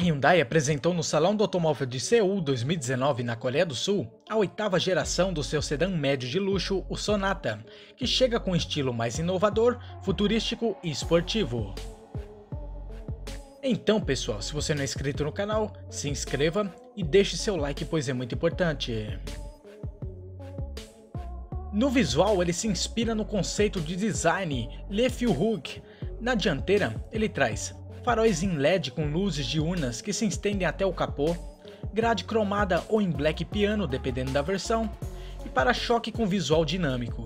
Hyundai apresentou no Salão do Automóvel de Seul 2019 na Coreia do Sul a oitava geração do seu sedã médio de luxo, o Sonata, que chega com um estilo mais inovador, futurístico e esportivo. Então pessoal, se você não é inscrito no canal, se inscreva e deixe seu like, pois é muito importante. No visual ele se inspira no conceito de design Le Fou Hook. Na dianteira ele traz faróis em LED com luzes diurnas que se estendem até o capô, grade cromada ou em black piano dependendo da versão, e para-choque com visual dinâmico.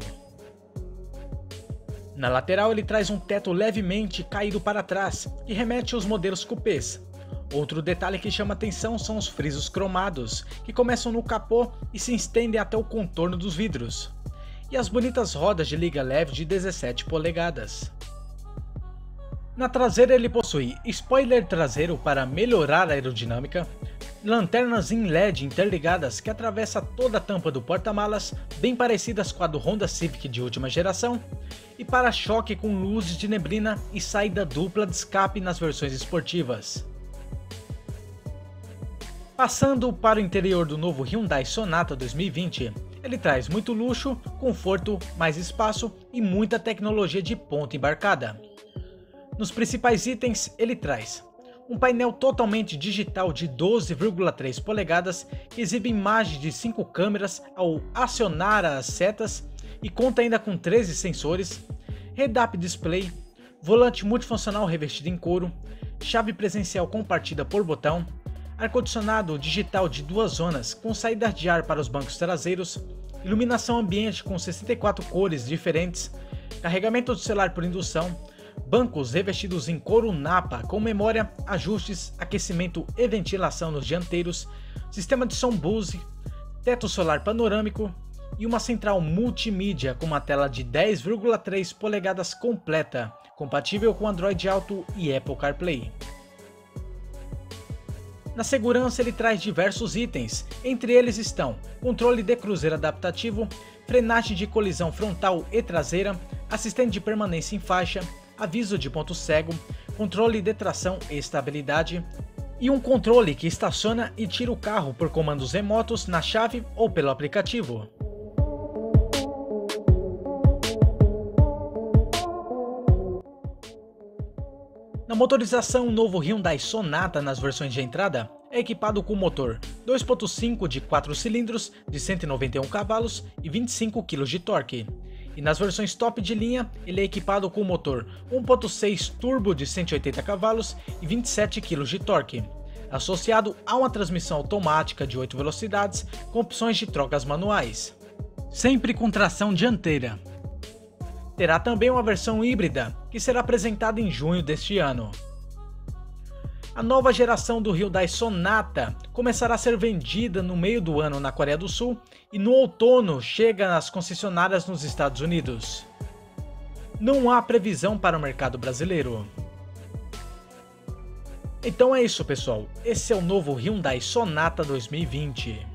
Na lateral ele traz um teto levemente caído para trás e remete aos modelos coupés. Outro detalhe que chama atenção são os frisos cromados, que começam no capô e se estendem até o contorno dos vidros, e as bonitas rodas de liga leve de 17 polegadas. Na traseira ele possui spoiler traseiro para melhorar a aerodinâmica, lanternas em LED interligadas que atravessa toda a tampa do porta-malas, bem parecidas com a do Honda Civic de última geração, e para-choque com luzes de neblina e saída dupla de escape nas versões esportivas. Passando para o interior do novo Hyundai Sonata 2020, ele traz muito luxo, conforto, mais espaço e muita tecnologia de ponta embarcada. Nos principais itens, ele traz um painel totalmente digital de 12,3 polegadas que exibe imagens de 5 câmeras ao acionar as setas e conta ainda com 13 sensores, head-up display, volante multifuncional revestido em couro, chave presencial com partida por botão, ar-condicionado digital de 2 zonas com saída de ar para os bancos traseiros, iluminação ambiente com 64 cores diferentes, carregamento do celular por indução, bancos revestidos em couro napa com memória, ajustes, aquecimento e ventilação nos dianteiros, sistema de som Bose, teto solar panorâmico e uma central multimídia com uma tela de 10,3 polegadas completa, compatível com Android Auto e Apple CarPlay. Na segurança ele traz diversos itens, entre eles estão controle de cruzeiro adaptativo, frenagem de colisão frontal e traseira, assistente de permanência em faixa, aviso de ponto cego, controle de tração e estabilidade, e um controle que estaciona e tira o carro por comandos remotos na chave ou pelo aplicativo. Na motorização, o novo Hyundai Sonata nas versões de entrada é equipado com motor 2.5 de 4 cilindros de 191 cavalos e 25 kg de torque. E nas versões top de linha, ele é equipado com o motor 1.6 turbo de 180 cavalos e 27 kg de torque, associado a uma transmissão automática de 8 velocidades com opções de trocas manuais, sempre com tração dianteira. Terá também uma versão híbrida, que será apresentada em junho deste ano. A nova geração do Hyundai Sonata começará a ser vendida no meio do ano na Coreia do Sul e no outono chega às concessionárias nos Estados Unidos. Não há previsão para o mercado brasileiro. Então é isso pessoal, esse é o novo Hyundai Sonata 2020.